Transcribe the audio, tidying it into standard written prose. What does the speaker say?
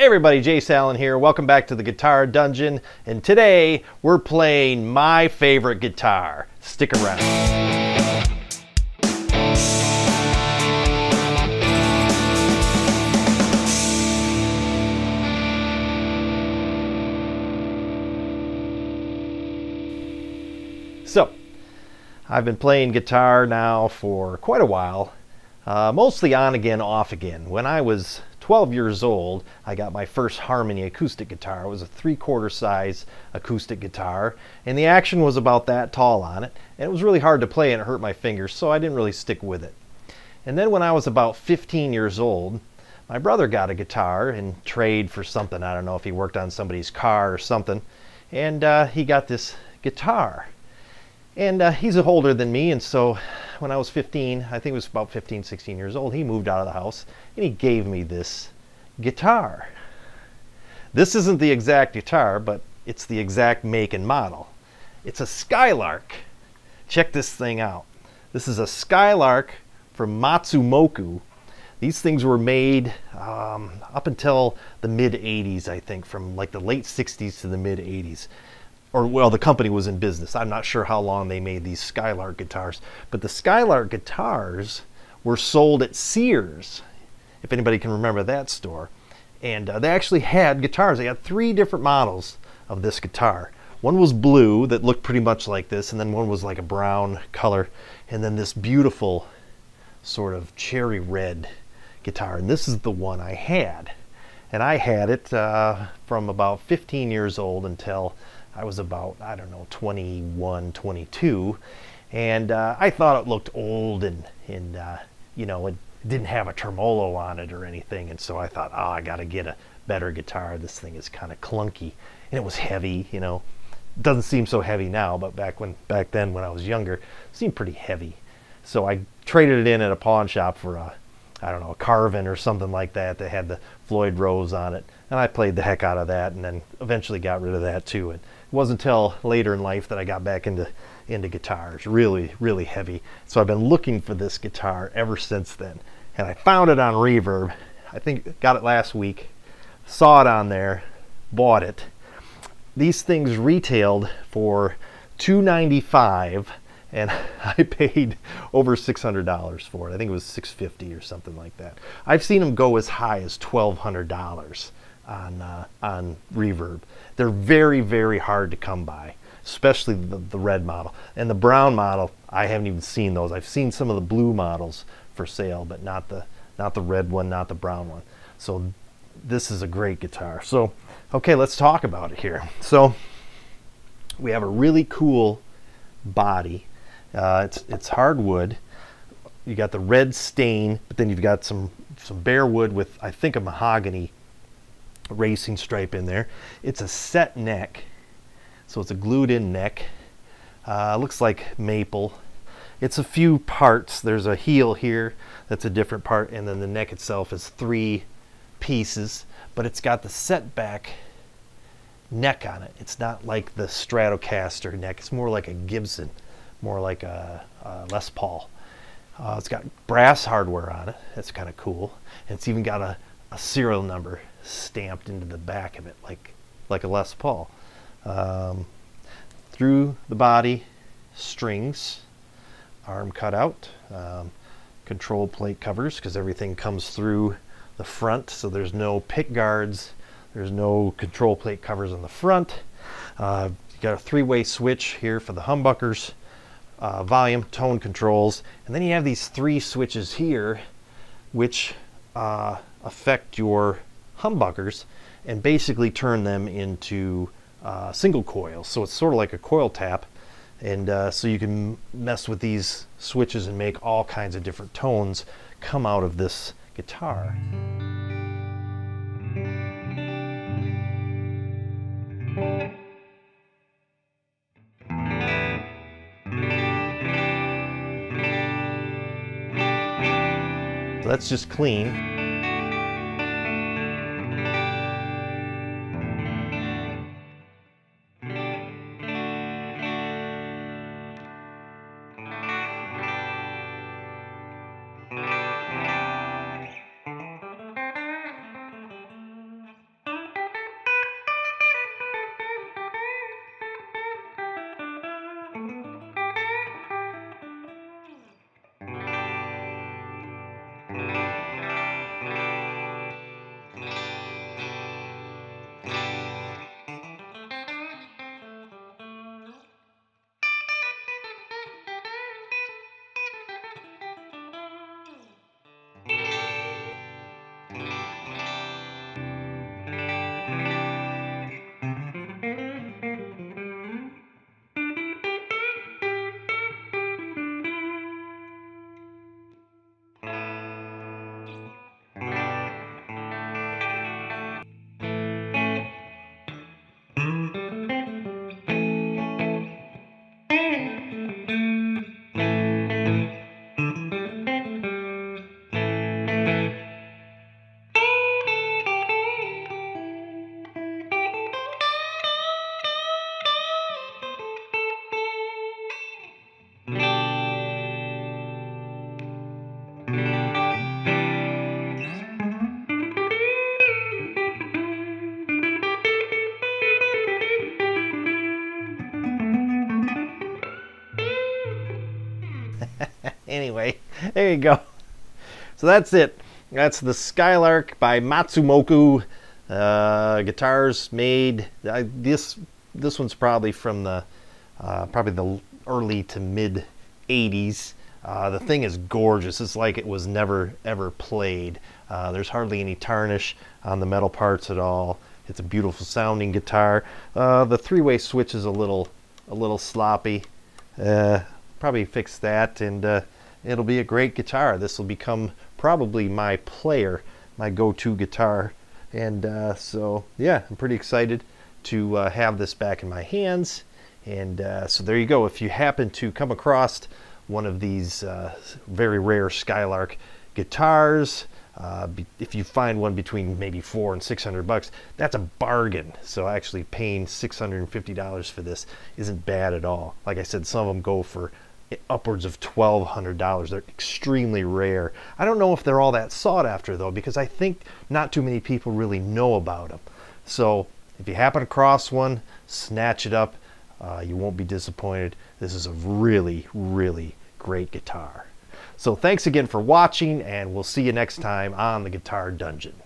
Hey everybody, Jace Allen here. Welcome back to the Guitar Dungeon, and today we're playing my favorite guitar. Stick around. So, I've been playing guitar now for quite a while, mostly on again, off again. When I was 12 years old, I got my first Harmony acoustic guitar. It was a 3/4 size acoustic guitar, and the action was about that tall on it, and it was really hard to play and it hurt my fingers, so I didn't really stick with it. And then when I was about 15 years old, my brother got a guitar in trade for something. I don't know if he worked on somebody's car or something, and he got this guitar. And he's older than me, and so when I was 15, I think it was about 15, 16 years old, he moved out of the house and he gave me this guitar. This isn't the exact guitar, but it's the exact make and model. It's a Skylark. Check this thing out. This is a Skylark from Matsumoku. These things were made up until the mid-80s, I think, from like the late 60s to the mid-80s. Or, well, the company was in business. I'm not sure how long they made these Skylark guitars, but the Skylark guitars were sold at Sears, if anybody can remember that store. And they actually had guitars. They had three different models of this guitar. One was blue that looked pretty much like this, and then one was like a brown color, and then this beautiful sort of cherry red guitar. And this is the one I had. And I had it from about 15 years old until I was about, I don't know, 21, 22, and I thought it looked old and you know, it didn't have a tremolo on it or anything, and so I thought, oh, I gotta get a better guitar. This thing is kind of clunky, and it was heavy, you know. It doesn't seem so heavy now, but back then when I was younger, it seemed pretty heavy. So I traded it in at a pawn shop for a, I don't know, a Carvin or something like that that had the Floyd Rose on it, and I played the heck out of that, and then eventually got rid of that too. And it wasn't until later in life that I got back into guitars, really, really heavy. So I've been looking for this guitar ever since then. And I found it on Reverb. I think got it last week, saw it on there, bought it. These things retailed for $295, and I paid over $600 for it. I think it was $650 or something like that. I've seen them go as high as $1,200. On Reverb. They're very, very hard to come by, especially the red model. And the brown model, I haven't even seen those. I've seen some of the blue models for sale, but not the red one, not the brown one. So this is a great guitar. So, okay, let's talk about it here. So we have a really cool body. It's hardwood. You got the red stain, but then you've got some bare wood with, I think, a mahogany racing stripe in there. It's a set neck, so it's a glued in neck. Looks like maple. It's a few parts. There's a heel here that's a different part, and then the neck itself is three pieces, but it's got the setback neck on it. It's not like the Stratocaster neck. It's more like a Gibson, more like a Les Paul. It's got brass hardware on it. That's kind of cool. And it's even got a serial number stamped into the back of it, like a Les Paul. Through the body, strings, arm cutout, control plate covers, because everything comes through the front, so there's no pick guards, there's no control plate covers on the front. You got a three-way switch here for the humbuckers, volume, tone controls, and then you have these three switches here, which affect your humbuckers and basically turn them into single coils. So it's sort of like a coil tap, and so you can mess with these switches and make all kinds of different tones come out of this guitar. So that's just clean. Anyway, there you go. So that's it. That's the Skylark by Matsumoku. Guitars made. This one's probably from the probably the early to mid 80s. The thing is gorgeous. It's like it was never ever played. There's hardly any tarnish on the metal parts at all. It's a beautiful sounding guitar. The three-way switch is a little sloppy. Probably fix that, and it'll be a great guitar. This will become probably my player, my go-to guitar. And so yeah, I'm pretty excited to have this back in my hands. And so there you go. If you happen to come across one of these very rare Skylark guitars, if you find one between maybe $400 and $600, that's a bargain. So actually paying $650 for this isn't bad at all. Like I said, some of them go for upwards of $1,200. They're extremely rare. I don't know if they're all that sought after though, because I think not too many people really know about them. So if you happen across one, snatch it up. You won't be disappointed. This is a really, really great guitar. So thanks again for watching, and we'll see you next time on the Guitar Dungeon.